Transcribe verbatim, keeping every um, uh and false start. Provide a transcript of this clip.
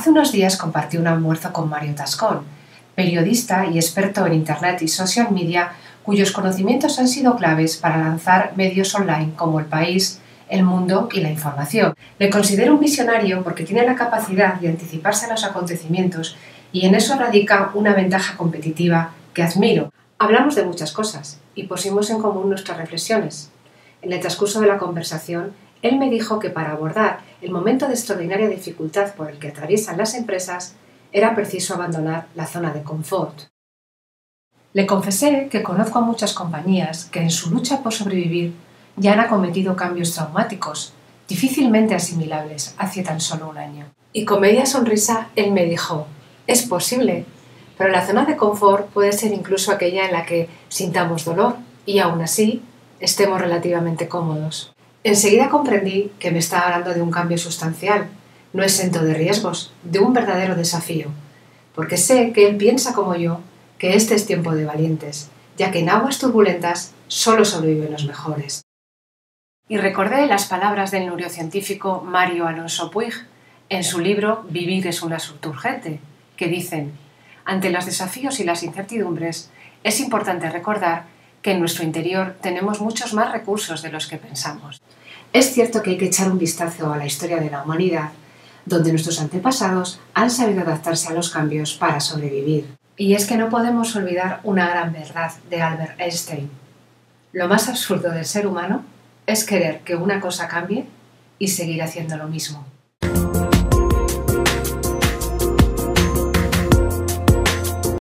Hace unos días compartí un almuerzo con Mario Tascón, periodista y experto en Internet y social media, cuyos conocimientos han sido claves para lanzar medios online como El País, El Mundo y La Información. Le considero un visionario porque tiene la capacidad de anticiparse a los acontecimientos y en eso radica una ventaja competitiva que admiro. Hablamos de muchas cosas y pusimos en común nuestras reflexiones. En el transcurso de la conversación, él me dijo que para abordar el momento de extraordinaria dificultad por el que atraviesan las empresas, era preciso abandonar la zona de confort. Le confesé que conozco a muchas compañías que en su lucha por sobrevivir ya han acometido cambios traumáticos, difícilmente asimilables hace tan solo un año. Y con media sonrisa él me dijo, es posible, pero la zona de confort puede ser incluso aquella en la que sintamos dolor y aún así estemos relativamente cómodos. Enseguida comprendí que me estaba hablando de un cambio sustancial, no exento de riesgos, de un verdadero desafío, porque sé que él piensa como yo, que este es tiempo de valientes, ya que en aguas turbulentas solo sobreviven los mejores. Y recordé las palabras del neurocientífico Mario Alonso Puig en su libro Vivir es una Surtur Urgente, que dicen, ante los desafíos y las incertidumbres, es importante recordar que en nuestro interior tenemos muchos más recursos de los que pensamos. Es cierto que hay que echar un vistazo a la historia de la humanidad, donde nuestros antepasados han sabido adaptarse a los cambios para sobrevivir. Y es que no podemos olvidar una gran verdad de Albert Einstein. Lo más absurdo del ser humano es querer que una cosa cambie y seguir haciendo lo mismo.